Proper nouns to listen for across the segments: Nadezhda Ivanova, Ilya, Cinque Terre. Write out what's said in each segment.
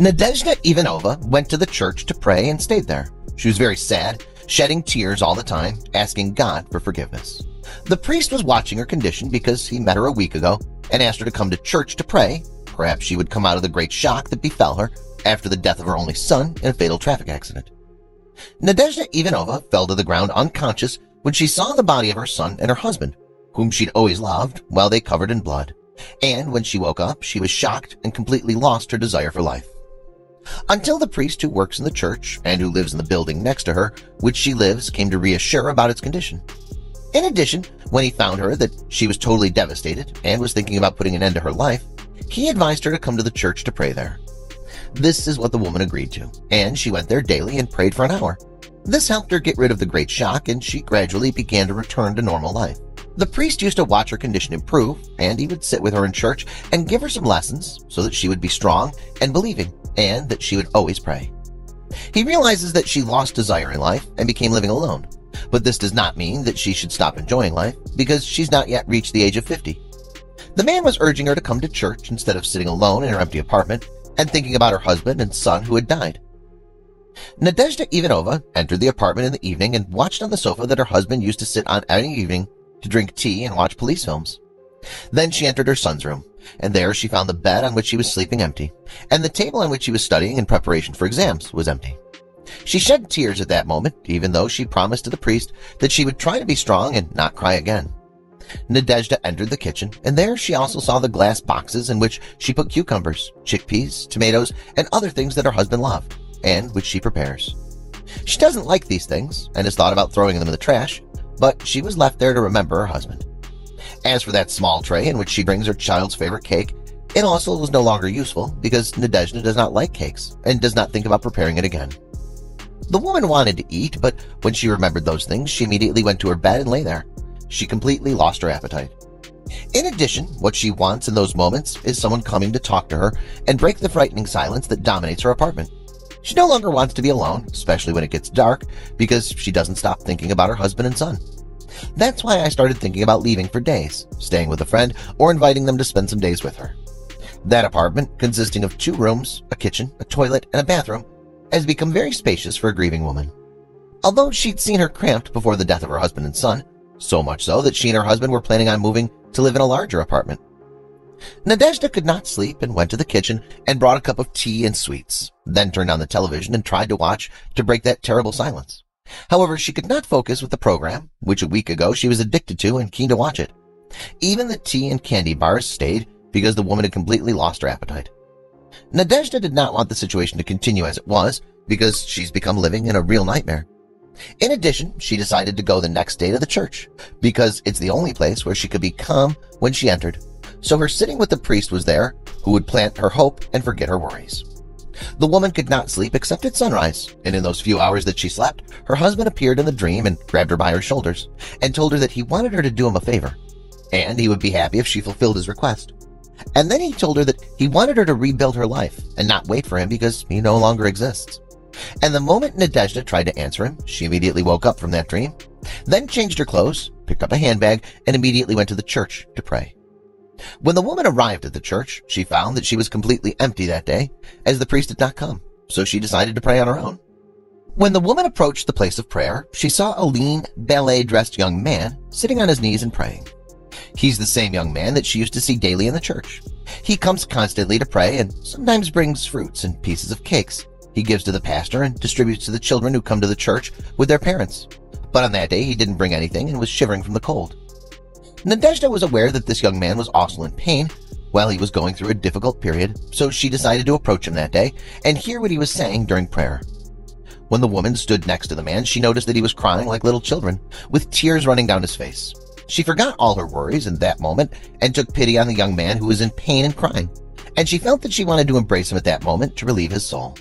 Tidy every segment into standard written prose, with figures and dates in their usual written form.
Nadezhda Ivanova went to the church to pray and stayed there. She was very sad, shedding tears all the time, asking God for forgiveness. The priest was watching her condition because he met her a week ago and asked her to come to church to pray. Perhaps she would come out of the great shock that befell her after the death of her only son in a fatal traffic accident. Nadezhda Ivanova fell to the ground unconscious when she saw the body of her son and her husband, whom she'd always loved, while they covered in blood. And when she woke up, she was shocked and completely lost her desire for life. Until the priest who works in the church and who lives in the building next to her, which she lives, came to reassure her about its condition. In addition, when he found her that she was totally devastated and was thinking about putting an end to her life, he advised her to come to the church to pray there. This is what the woman agreed to, and she went there daily and prayed for an hour. This helped her get rid of the great shock, and she gradually began to return to normal life. The priest used to watch her condition improve, and he would sit with her in church and give her some lessons so that she would be strong and believing, and that she would always pray. He realizes that she lost desire in life and became living alone, but this does not mean that she should stop enjoying life, because she's not yet reached the age of 50. The man was urging her to come to church instead of sitting alone in her empty apartment and thinking about her husband and son who had died. Nadezhda Ivanova entered the apartment in the evening and watched on the sofa that her husband used to sit on every evening to drink tea and watch police films. Then she entered her son's room, and there she found the bed on which he was sleeping empty, and the table on which he was studying in preparation for exams was empty. She shed tears at that moment, even though she promised to the priest that she would try to be strong and not cry again. Nadezhda entered the kitchen, and there she also saw the glass boxes in which she put cucumbers, chickpeas, tomatoes, and other things that her husband loved, and which she prepares. She doesn't like these things, and has thought about throwing them in the trash, but she was left there to remember her husband. As for that small tray in which she brings her child's favorite cake, it also was no longer useful, because Nadezhda does not like cakes, and does not think about preparing it again. The woman wanted to eat, but when she remembered those things, she immediately went to her bed and lay there. She completely lost her appetite. In addition, what she wants in those moments is someone coming to talk to her and break the frightening silence that dominates her apartment. She no longer wants to be alone, especially when it gets dark, because she doesn't stop thinking about her husband and son. That's why I started thinking about leaving for days, staying with a friend, or inviting them to spend some days with her. That apartment, consisting of 2 rooms, a kitchen, a toilet, and a bathroom, has become very spacious for a grieving woman. Although she'd seen her cramped before the death of her husband and son, so much so that she and her husband were planning on moving to live in a larger apartment. Nadezhda could not sleep and went to the kitchen and brought a cup of tea and sweets, then turned on the television and tried to watch to break that terrible silence. However, she could not focus with the program, which a week ago she was addicted to and keen to watch it. Even the tea and candy bars stayed because the woman had completely lost her appetite. Nadezhda did not want the situation to continue as it was, because she's become living in a real nightmare. In addition, she decided to go the next day to the church, because it's the only place where she could be calm when she entered. So her sitting with the priest was there, who would plant her hope and forget her worries. The woman could not sleep except at sunrise, and in those few hours that she slept, her husband appeared in the dream and grabbed her by her shoulders and told her that he wanted her to do him a favor, and he would be happy if she fulfilled his request. And then he told her that he wanted her to rebuild her life and not wait for him, because he no longer exists. And the moment Nadezhda tried to answer him, she immediately woke up from that dream, then changed her clothes, picked up a handbag, and immediately went to the church to pray. When the woman arrived at the church, she found that she was completely empty that day, as the priest did not come, so she decided to pray on her own. When the woman approached the place of prayer, she saw a lean, ballet-dressed young man sitting on his knees and praying. He's the same young man that she used to see daily in the church. He comes constantly to pray and sometimes brings fruits and pieces of cakes. He gives to the pastor and distributes to the children who come to the church with their parents. But on that day, he didn't bring anything and was shivering from the cold. Nadezhda was aware that this young man was also in pain while he was going through a difficult period, so she decided to approach him that day and hear what he was saying during prayer. When the woman stood next to the man, she noticed that he was crying like little children, with tears running down his face. She forgot all her worries in that moment and took pity on the young man who was in pain and crying, and she felt that she wanted to embrace him at that moment to relieve his soul.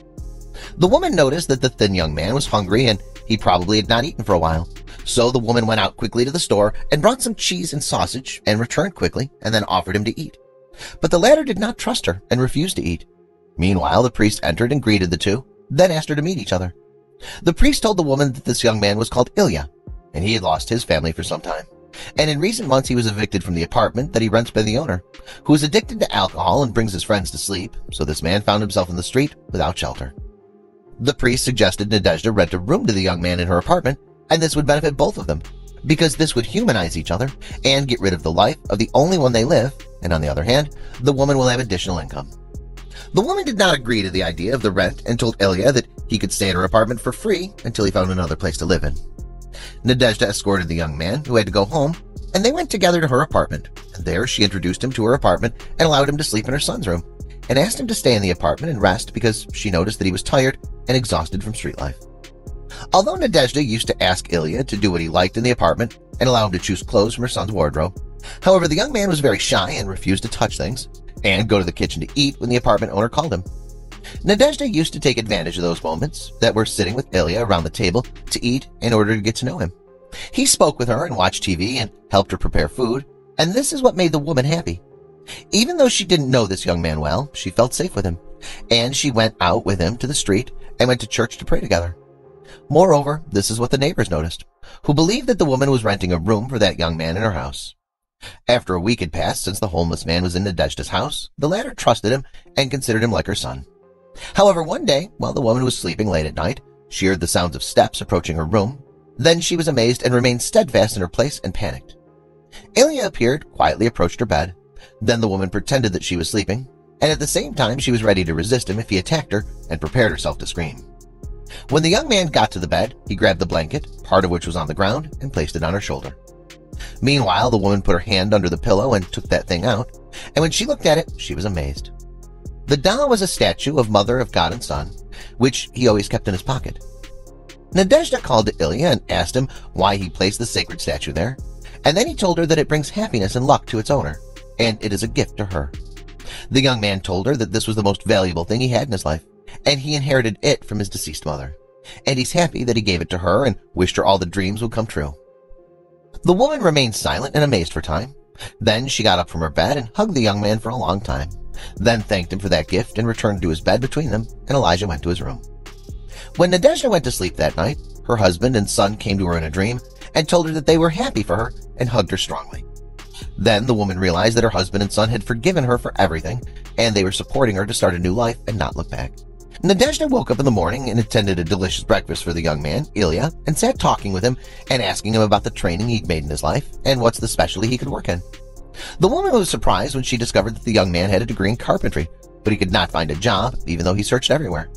The woman noticed that the thin young man was hungry, and he probably had not eaten for a while. So the woman went out quickly to the store and brought some cheese and sausage and returned quickly, and then offered him to eat. But the latter did not trust her and refused to eat. Meanwhile, the priest entered and greeted the two, then asked her to meet each other. The priest told the woman that this young man was called Ilya, and he had lost his family for some time, and in recent months he was evicted from the apartment that he rents by the owner, who is addicted to alcohol and brings his friends to sleep, so this man found himself in the street without shelter. The priest suggested Nadezhda rent a room to the young man in her apartment, and this would benefit both of them, because this would humanize each other and get rid of the life of the only one they live, and on the other hand, the woman will have additional income. The woman did not agree to the idea of the rent and told Ilya that he could stay at her apartment for free until he found another place to live in. Nadezhda escorted the young man, who had to go home, and they went together to her apartment. There she introduced him to her apartment and allowed him to sleep in her son's room, and asked him to stay in the apartment and rest because she noticed that he was tired and exhausted from street life. Although Nadezhda used to ask Ilya to do what he liked in the apartment and allow him to choose clothes from her son's wardrobe, however, the young man was very shy and refused to touch things and go to the kitchen to eat when the apartment owner called him. Nadezhda used to take advantage of those moments that were sitting with Ilya around the table to eat in order to get to know him. He spoke with her and watched TV and helped her prepare food, and this is what made the woman happy. Even though she didn't know this young man well, she felt safe with him, and she went out with him to the street and went to church to pray together. Moreover, this is what the neighbors noticed, who believed that the woman was renting a room for that young man in her house. After a week had passed since the homeless man was in Nadezhda's house, the latter trusted him and considered him like her son. However, one day, while the woman was sleeping late at night, she heard the sounds of steps approaching her room. Then she was amazed and remained steadfast in her place and panicked. Ilya appeared, quietly approached her bed. Then the woman pretended that she was sleeping, and at the same time she was ready to resist him if he attacked her and prepared herself to scream. When the young man got to the bed, he grabbed the blanket, part of which was on the ground, and placed it on her shoulder. Meanwhile, the woman put her hand under the pillow and took that thing out, and when she looked at it, she was amazed. The doll was a statue of Mother of God and Son, which he always kept in his pocket. Nadezhda called to Ilya and asked him why he placed the sacred statue there, and then he told her that it brings happiness and luck to its owner, and it is a gift to her. The young man told her that this was the most valuable thing he had in his life, and he inherited it from his deceased mother, and he's happy that he gave it to her and wished her all the dreams would come true. The woman remained silent and amazed for a time. Then she got up from her bed and hugged the young man for a long time, then thanked him for that gift and returned to his bed between them, and Ilya went to his room. When Nadezhda went to sleep that night, her husband and son came to her in a dream and told her that they were happy for her and hugged her strongly. Then the woman realized that her husband and son had forgiven her for everything, and they were supporting her to start a new life and not look back. Nadezhda woke up in the morning and attended a delicious breakfast for the young man, Ilya, and sat talking with him and asking him about the training he'd made in his life and what specialty he could work in. The woman was surprised when she discovered that the young man had a degree in carpentry, but he could not find a job even though he searched everywhere.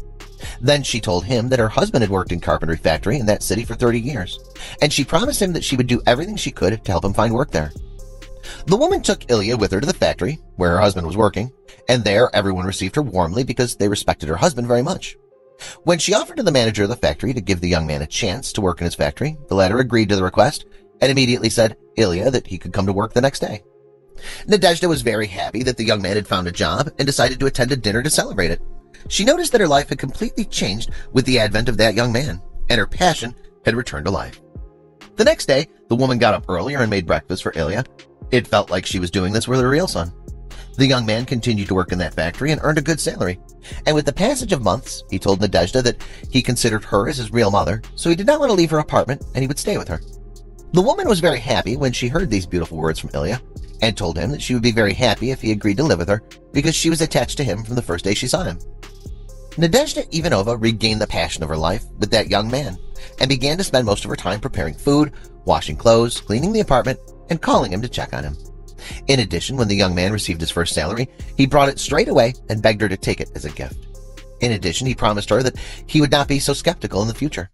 Then she told him that her husband had worked in a carpentry factory in that city for 30 years, and she promised him that she would do everything she could to help him find work there. The woman took Ilya with her to the factory, where her husband was working, and there everyone received her warmly because they respected her husband very much. When she offered to the manager of the factory to give the young man a chance to work in his factory, the latter agreed to the request and immediately said Ilya that he could come to work the next day. Nadezhda was very happy that the young man had found a job and decided to attend a dinner to celebrate it. She noticed that her life had completely changed with the advent of that young man, and her passion had returned to life. The next day, the woman got up earlier and made breakfast for Ilya. It felt like she was doing this with her real son. The young man continued to work in that factory and earned a good salary, and with the passage of months, he told Nadezhda that he considered her as his real mother, so he did not want to leave her apartment and he would stay with her. The woman was very happy when she heard these beautiful words from Ilya, and told him that she would be very happy if he agreed to live with her, because she was attached to him from the first day she saw him. Nadezhda Ivanova regained the passion of her life with that young man, and began to spend most of her time preparing food, washing clothes, cleaning the apartment, and calling him to check on him. In addition, when the young man received his first salary, he brought it straight away and begged her to take it as a gift. In addition, he promised her that he would not be so skeptical in the future.